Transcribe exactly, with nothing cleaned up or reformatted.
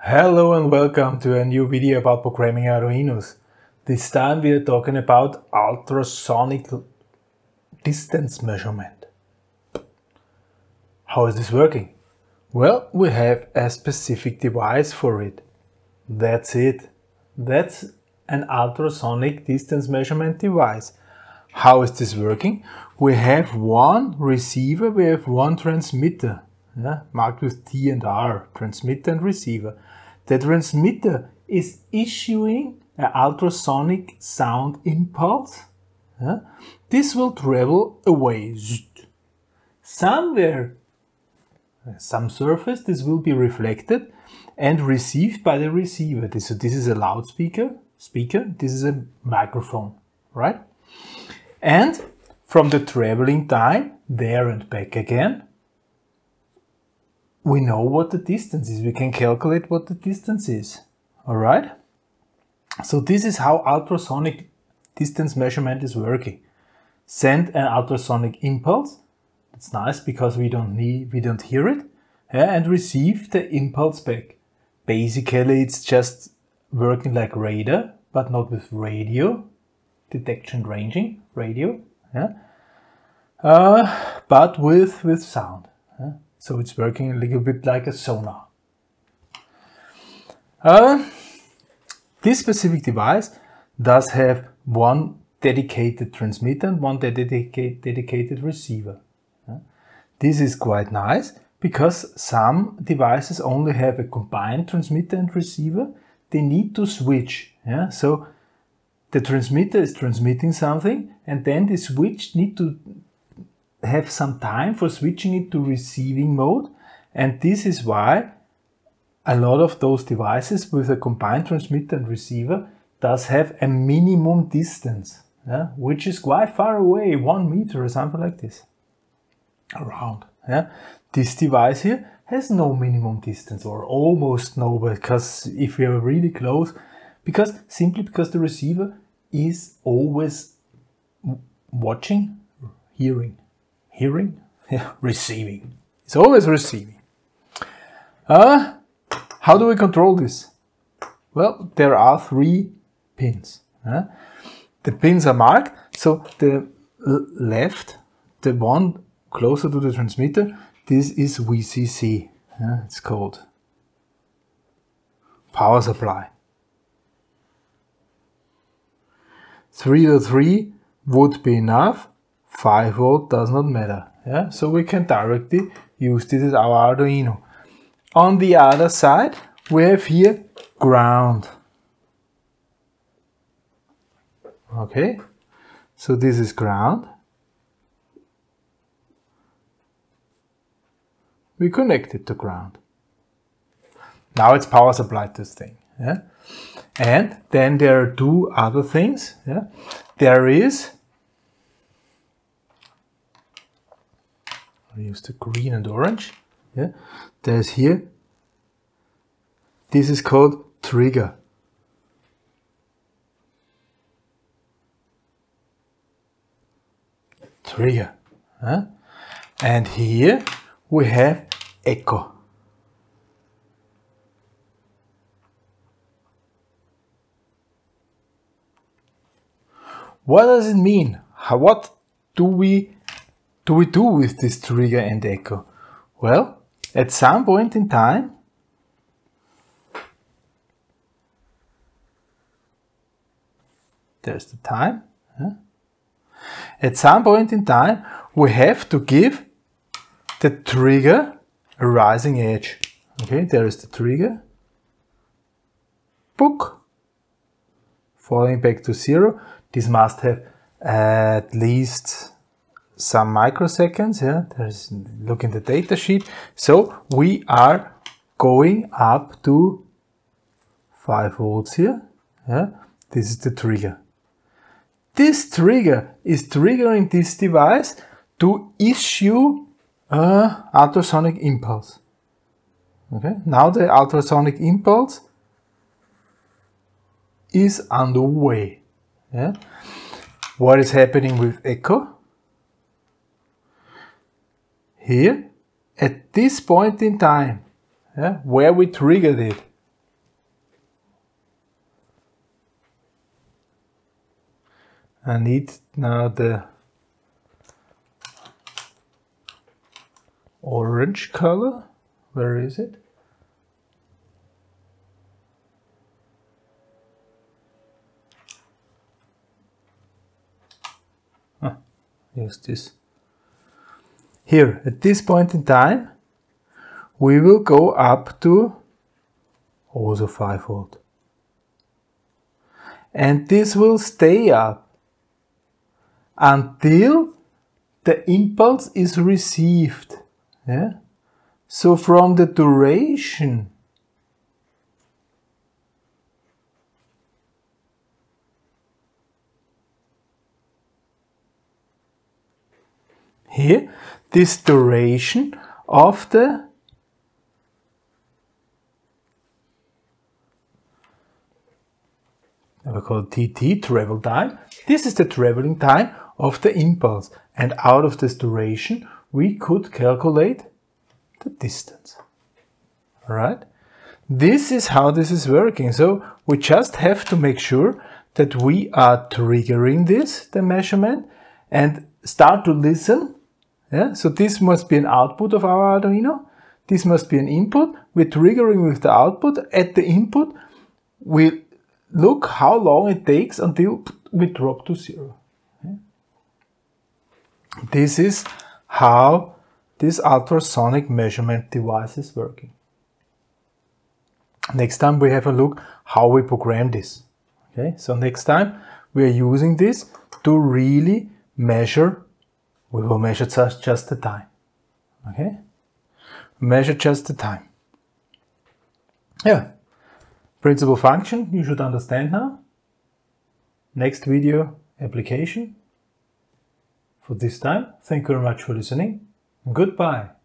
Hello and welcome to a new video about programming Arduinos. This time we are talking about ultrasonic distance measurement. How is this working? Well, we have a specific device for it. That's it. That's an ultrasonic distance measurement device. How is this working? We have one receiver, we have one transmitter. Yeah, marked with T and R, transmitter and receiver. The transmitter is issuing an ultrasonic sound impulse. Yeah. This will travel away. Somewhere, some surface, this will be reflected and received by the receiver. This, so this is a loudspeaker, speaker, this is a microphone, right? And from the traveling time, there and back again, we know what the distance is, we can calculate what the distance is, all right? So this is how ultrasonic distance measurement is working. Send an ultrasonic impulse, it's nice because we don't need, we don't hear it, yeah, and receive the impulse back. Basically, it's just working like radar, but not with radio, detection ranging, radio, yeah? uh, but with, with sound. Yeah? So it's working a little bit like a sonar. Uh, this specific device does have one dedicated transmitter and one dedica- dedicated receiver. Uh, this is quite nice because some devices only have a combined transmitter and receiver. They need to switch. Yeah? So the transmitter is transmitting something and then the switch need to have some time for switching it to receiving mode, and this is why a lot of those devices with a combined transmitter and receiver does have a minimum distance, yeah, which is quite far away, one meter or something like this around. Yeah. This device here has no minimum distance, or almost no, because if we are really close, because simply because the receiver is always watching, hearing. Hearing? Yeah, receiving. It's always receiving. Uh, how do we control this? Well, there are three pins. Uh, the pins are marked, so the left, the one closer to the transmitter, this is V C C. Uh, it's called power supply. three to three would be enough. five volt does not matter, yeah? So we can directly use this as our Arduino. On the other side, we have here ground. Okay, so this is ground. We connect it to ground. Now it's power supplied this thing. Yeah? And then there are two other things. Yeah? There is use the green and orange, yeah. There's here, this is called trigger. Trigger. Huh? And here we have echo. What does it mean? How, what do we do we do with this trigger and echo? Well, at some point in time, there's the time, huh? At some point in time, we have to give the trigger a rising edge. Okay, there is the trigger, book, falling back to zero. This must have at least some microseconds, yeah, there's, look in the data sheet. So we are going up to five volts here, yeah, this is the trigger. This trigger is triggering this device to issue an ultrasonic impulse. Okay, now the ultrasonic impulse is underway. Yeah. What is happening with echo? Here, at this point in time, yeah, where we triggered it, I need now the orange color. Where is it? Ah, use this. Here, at this point in time, we will go up to also five volt. And this will stay up until the impulse is received. Yeah? So from the duration here, this duration of the we call T T, travel time. This is the traveling time of the impulse, and out of this duration we could calculate the distance. All right? This is how this is working. So we just have to make sure that we are triggering this, the measurement, and start to listen. Yeah? So this must be an output of our Arduino. This must be an input. We're triggering with the output. At the input, we look how long it takes until we drop to zero. Okay. This is how this ultrasonic measurement device is working. Next time we have a look how we program this. Okay, so next time we are using this to really measure. We will measure just, just the time. Okay, measure just the time. Yeah. Principal function, you should understand now. Next video, application. For this time, thank you very much for listening. Goodbye.